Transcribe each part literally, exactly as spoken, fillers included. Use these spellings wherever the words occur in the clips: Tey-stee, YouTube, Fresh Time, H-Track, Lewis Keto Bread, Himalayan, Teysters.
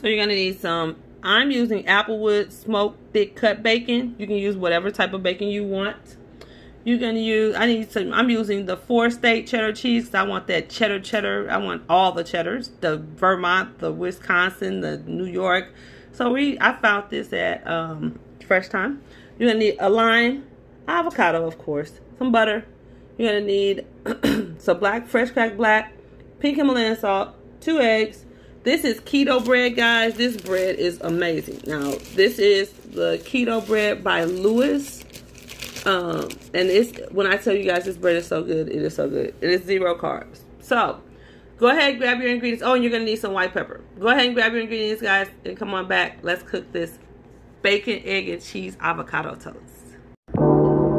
So you're going to need some, I'm using Applewood smoked thick cut bacon. You can use whatever type of bacon you want. You're going to use, I need some, I'm using the four state cheddar cheese because I want that cheddar cheddar. I want all the cheddars, the Vermont, the Wisconsin, the New York. So we, I found this at um, Fresh Time. You're going to need a lime, avocado, of course, some butter. You're going to need some black, fresh cracked black, pink Himalayan salt, two eggs. This is keto bread, guys. This bread is amazing. Now, this is the keto bread by Lewis. Um, and it's, when I tell you guys this bread is so good, it is so good. It is zero carbs. So, go ahead and grab your ingredients. Oh, and you're going to need some white pepper. Go ahead and grab your ingredients, guys, and come on back. Let's cook this bacon, egg, and cheese avocado toast. Woo!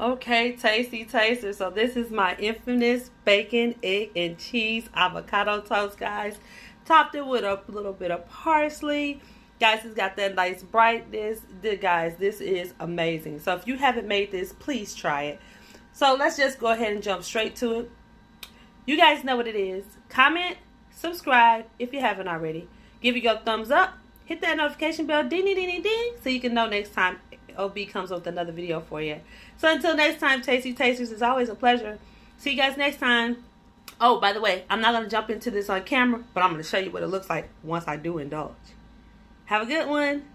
Okay, Tey-stee Teysters. So this is my infamous bacon, egg, and cheese avocado toast, guys. Topped it with a little bit of parsley. Guys, it's got that nice brightness. The, guys, this is amazing. So if you haven't made this, please try it. So let's just go ahead and jump straight to it. You guys know what it is. Comment, subscribe if you haven't already. Give it your thumbs up. Hit that notification bell, ding, ding, ding, ding, so you can know next time O B comes up with another video for you. So until next time, Tey-stee Teysters, it's always a pleasure. See you guys next time. Oh, by the way, I'm not going to jump into this on camera, but I'm going to show you what it looks like once I do indulge. Have a good one.